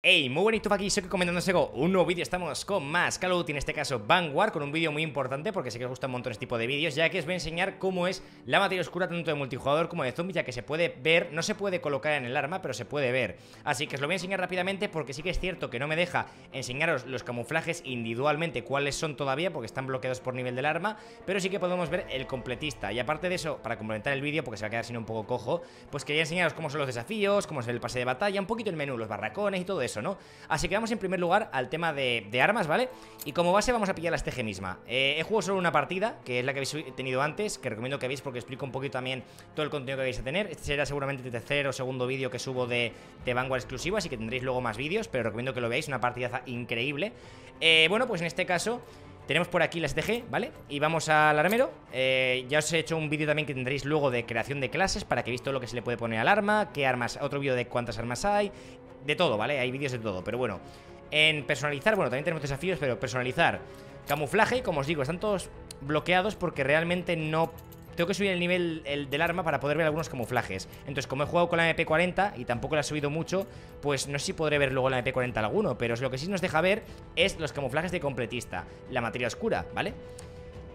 Hey, muy buenito aquí, soy que comentándose con un nuevo vídeo. Estamos con más Call of Duty, en este caso Vanguard, con un vídeo muy importante porque sé que os gusta un montón este tipo de vídeos, ya que os voy a enseñar cómo es la materia oscura tanto de multijugador como de zombies, ya que se puede ver, no se puede colocar en el arma, pero se puede ver. Así que os lo voy a enseñar rápidamente porque sí que es cierto que no me deja enseñaros los camuflajes individualmente, cuáles son todavía, porque están bloqueados por nivel del arma, pero sí que podemos ver el completista. Y aparte de eso, para complementar el vídeo, porque se va a quedar sino un poco cojo, pues quería enseñaros cómo son los desafíos, cómo es el pase de batalla, un poquito el menú, los barracones y todo eso, ¿no? Así que vamos en primer lugar al tema de armas, ¿vale? Y como base vamos a pillar la STG misma. He jugado solo una partida, que es la que habéis tenido antes, que recomiendo que veáis porque explico un poquito también todo el contenido que vais a tener. Este será seguramente el tercer o segundo vídeo que subo de Vanguard exclusivo, así que tendréis luego más vídeos, pero recomiendo que lo veáis, una partidaza increíble. Bueno, pues en este caso tenemos por aquí la STG, ¿vale? Y vamos al armero. Ya os he hecho un vídeo también que tendréis luego de creación de clases para que veáis todo lo que se le puede poner al arma, qué armas, otro vídeo de cuántas armas hay, de todo, ¿vale? Hay vídeos de todo, pero bueno. En personalizar, bueno, también tenemos desafíos, pero personalizar, camuflaje, como os digo, están todos bloqueados porque realmente no... Tengo que subir el nivel del arma para poder ver algunos camuflajes. Entonces, como he jugado con la MP40 y tampoco la he subido mucho, pues no sé si podré ver luego la MP40 alguno, pero lo que sí nos deja ver es los camuflajes de completista, la materia oscura, ¿vale?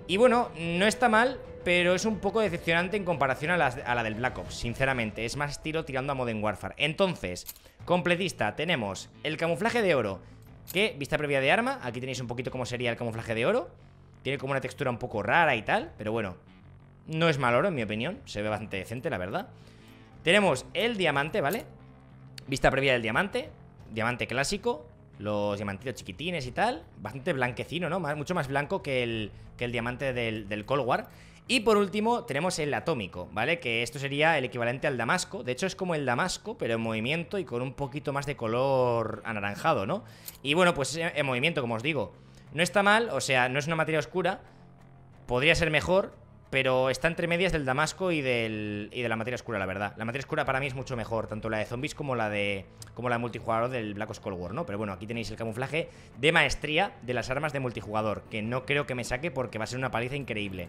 Y bueno, no está mal, pero es un poco decepcionante en comparación a la del Black Ops, sinceramente. Es más estilo tirando a Modern Warfare. Entonces, completista, tenemos el camuflaje de oro, que vista previa de arma, aquí tenéis un poquito cómo sería el camuflaje de oro. Tiene como una textura un poco rara y tal, pero bueno... No es mal oro, en mi opinión, se ve bastante decente, la verdad. Tenemos el diamante, ¿vale? Vista previa del diamante, diamante clásico, los diamantitos chiquitines y tal. Bastante blanquecino, ¿no? Mucho más blanco que el diamante del Cold War. Y por último tenemos el atómico, ¿vale? Que esto sería el equivalente al damasco. De hecho es como el damasco, pero en movimiento y con un poquito más de color anaranjado, ¿no? Y bueno, pues en movimiento, como os digo. No está mal, o sea, no es una materia oscura. Podría ser mejor, pero está entre medias del damasco y de la materia oscura, la verdad. La materia oscura para mí es mucho mejor, tanto la de zombies como la de multijugador del Black Ops Cold War, ¿no? Pero bueno, aquí tenéis el camuflaje de maestría de las armas de multijugador, que no creo que me saque porque va a ser una paliza increíble.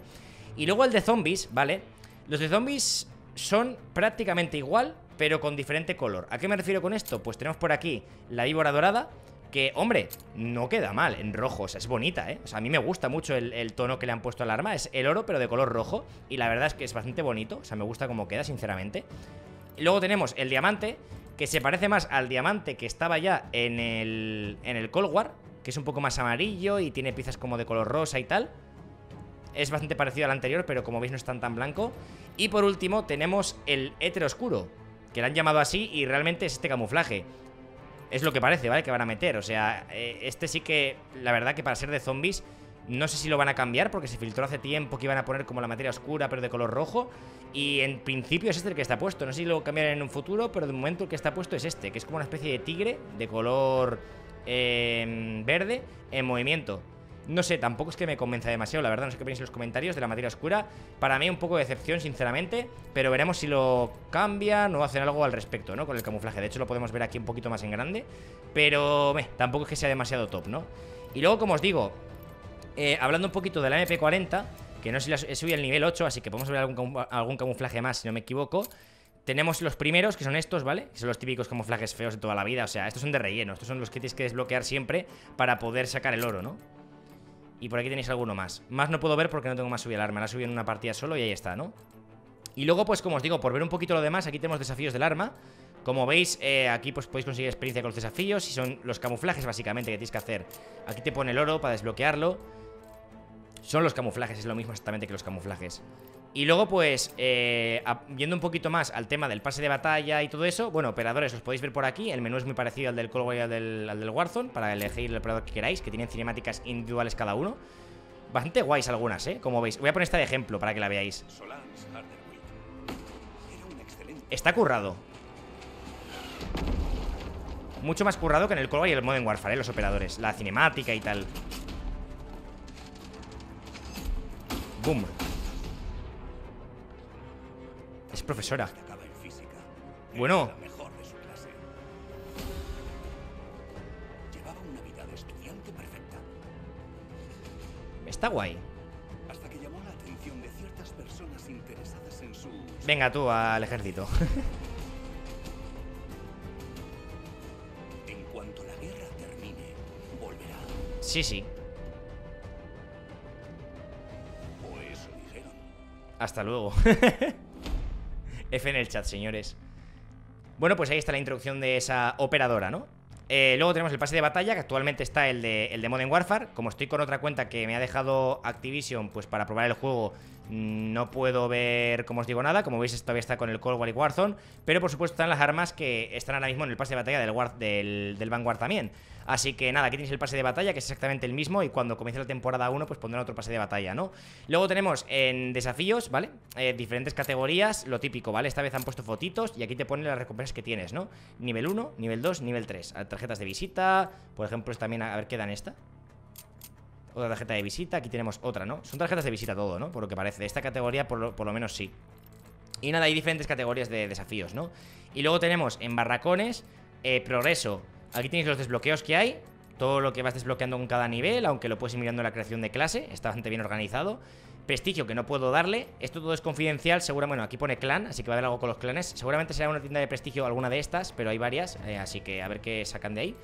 Y luego el de zombies, ¿vale? Los de zombies son prácticamente igual, pero con diferente color. ¿A qué me refiero con esto? Pues tenemos por aquí la víbora dorada, que, hombre, no queda mal en rojo, o sea, es bonita, ¿eh? O sea, a mí me gusta mucho el tono que le han puesto al arma, es el oro pero de color rojo y la verdad es que es bastante bonito, o sea, me gusta como queda, sinceramente. Luego tenemos el diamante, que se parece más al diamante que estaba ya en el Cold War, que es un poco más amarillo y tiene piezas como de color rosa y tal. Es bastante parecido al anterior, pero como veis no es tan blanco. Y por último tenemos el éter oscuro, que le han llamado así y realmente es este camuflaje. Es lo que parece, ¿vale? Que van a meter, o sea, este sí que, la verdad que para ser de zombies, no sé si lo van a cambiar porque se filtró hace tiempo que iban a poner como la materia oscura pero de color rojo y en principio es este el que está puesto, no sé si lo cambiarán en un futuro, pero de momento el que está puesto es este, que es como una especie de tigre de color verde en movimiento. No sé, tampoco es que me convenza demasiado, la verdad, no sé qué pensáis en los comentarios de la materia oscura. Para mí un poco de decepción, sinceramente, pero veremos si lo cambian o hacen algo al respecto, ¿no? Con el camuflaje, de hecho lo podemos ver aquí un poquito más en grande, pero tampoco es que sea demasiado top, ¿no? Y luego, como os digo, hablando un poquito de la MP40, que no sé si subí al nivel 8, así que podemos ver algún camuflaje más, si no me equivoco. Tenemos los primeros, que son estos, ¿vale? Que son los típicos camuflajes feos de toda la vida, o sea, estos son de relleno, estos son los que tienes que desbloquear siempre para poder sacar el oro, ¿no? Y por aquí tenéis alguno más. Más no puedo ver porque no tengo más subida al arma. La subí en una partida solo y ahí está, ¿no? Y luego, pues como os digo, por ver un poquito lo demás, aquí tenemos desafíos del arma. Como veis, aquí pues podéis conseguir experiencia con los desafíos. Y son los camuflajes básicamente que tienes que hacer. Aquí te pone el oro para desbloquearlo. Son los camuflajes, es lo mismo exactamente que los camuflajes. Y luego pues, yendo un poquito más al tema del pase de batalla y todo eso. Bueno, operadores, los podéis ver por aquí. El menú es muy parecido al del Cold War y al del Warzone, para elegir el operador que queráis, que tienen cinemáticas individuales cada uno. Bastante guays algunas, como veis. Voy a poner esta de ejemplo para que la veáis. Está currado. Mucho más currado que en el Cold War y el Modern Warfare, los operadores, la cinemática y tal. Boom. Es profesora. Bueno. Está guay. Venga tú al ejército. Sí, sí. Hasta luego. F en el chat, señores. Bueno, pues ahí está la introducción de esa operadora, ¿no? Luego tenemos el pase de batalla, que actualmente está el de Modern Warfare. Como estoy con otra cuenta que me ha dejado Activision, pues para probar el juego, no puedo ver, como os digo, nada. Como veis, todavía está con el Cold War y Warzone. Pero por supuesto están las armas que están ahora mismo en el pase de batalla del Vanguard también. Así que nada, aquí tenéis el pase de batalla, que es exactamente el mismo. Y cuando comience la temporada 1, pues pondrán otro pase de batalla, ¿no? Luego tenemos en desafíos, ¿vale? Diferentes categorías, lo típico, ¿vale? Esta vez han puesto fotitos y aquí te ponen las recompensas que tienes, ¿no? Nivel 1, nivel 2, nivel 3. Tarjetas de visita, por ejemplo, también, a ver, ¿qué dan esta? Otra tarjeta de visita, aquí tenemos otra, ¿no? Son tarjetas de visita todo, ¿no? Por lo que parece, de esta categoría por lo menos sí. Y nada, hay diferentes categorías de desafíos, ¿no? Y luego tenemos en barracones, progreso. Aquí tenéis los desbloqueos que hay, todo lo que vas desbloqueando en cada nivel, aunque lo puedes ir mirando en la creación de clase, está bastante bien organizado. Prestigio, que no puedo darle, esto todo es confidencial, seguramente, bueno, aquí pone clan, así que va a haber algo con los clanes. Seguramente será una tienda de prestigio alguna de estas, pero hay varias, así que a ver qué sacan de ahí.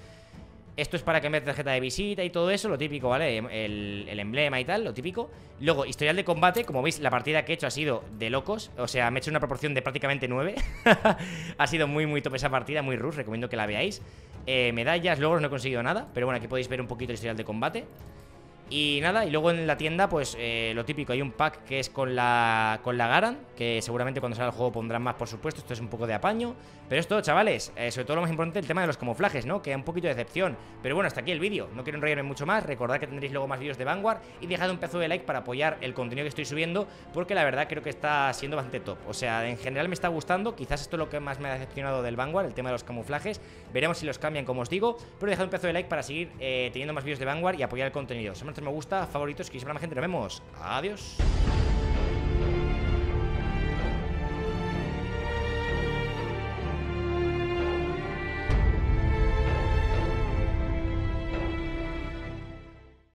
Esto es para cambiar tarjeta de visita y todo eso, lo típico, ¿vale? El emblema y tal, lo típico. Luego, historial de combate, como veis, la partida que he hecho ha sido de locos. O sea, me he hecho una proporción de prácticamente 9. Ha sido muy, muy top esa partida, muy rush, recomiendo que la veáis. Medallas, logros, no he conseguido nada, pero bueno, aquí podéis ver un poquito el historial de combate. Y nada, y luego en la tienda, pues lo típico, hay un pack que es con la Garand, que seguramente cuando salga el juego pondrán más, por supuesto, esto es un poco de apaño. Pero es todo, chavales, sobre todo lo más importante, el tema de los camuflajes, ¿no? Que es un poquito de decepción. Pero bueno, hasta aquí el vídeo, no quiero enrollarme mucho más, recordad que tendréis luego más vídeos de Vanguard y dejad un pedazo de like para apoyar el contenido que estoy subiendo, porque la verdad creo que está siendo bastante top. O sea, en general me está gustando, quizás esto es lo que más me ha decepcionado del Vanguard, el tema de los camuflajes. Veremos si los cambian, como os digo, pero dejad un pedazo de like para seguir teniendo más vídeos de Vanguard y apoyar el contenido. Me gusta, favoritos, que siempre la gente, nos vemos. Adiós.